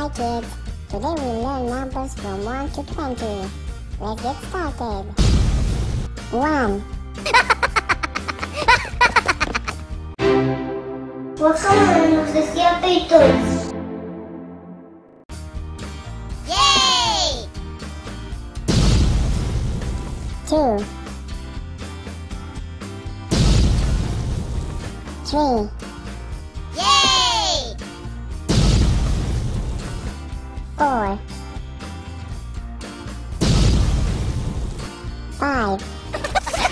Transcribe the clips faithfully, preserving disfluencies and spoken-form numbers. Hi kids, today we learn numbers from one to twenty. Let's get started. one. Guacamole nos decía peitos. Yay! two. three. Four. Five. Six.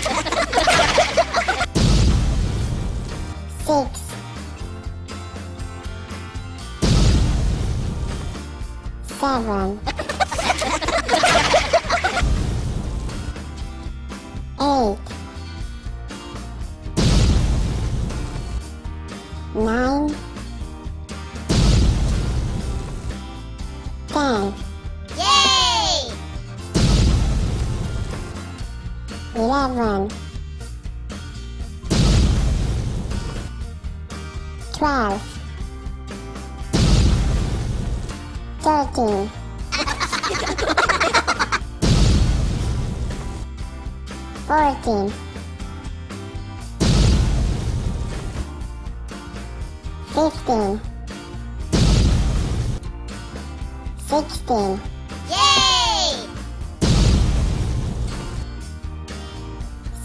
Seven. Eight. Nine. ten. Yay! eleven. twelve. thirteen. fourteen. fifteen. Sixteen. Yay!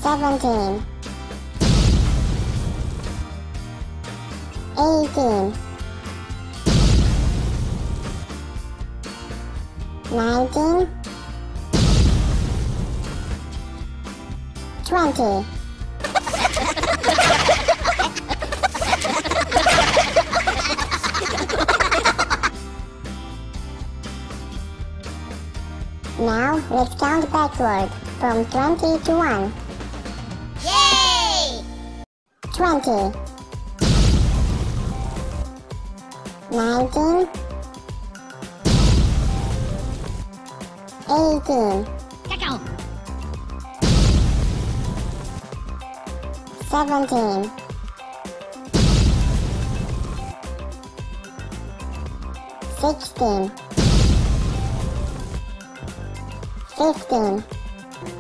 Seventeen. Eighteen. Nineteen. Twenty. Now let's count backward from twenty to one. Yay! twenty. nineteen. eighteen. Cacao. seventeen. sixteen. Fifteen.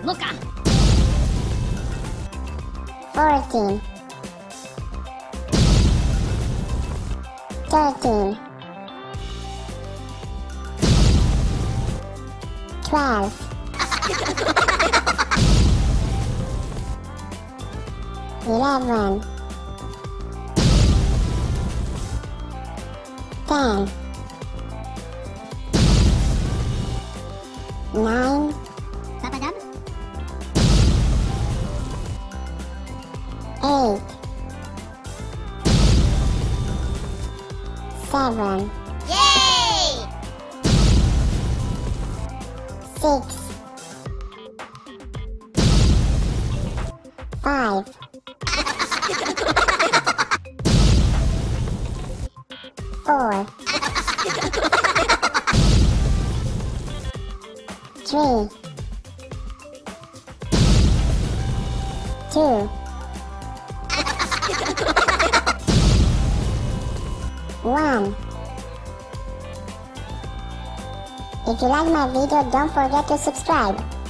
Mocha. Fourteen. Thirteen. Twelve. Eleven. Ten. Nine. Papa Dab. Eight. Seven. Yay! Six. Five. Four. Three. Two. One. If you like my video, don't forget to subscribe.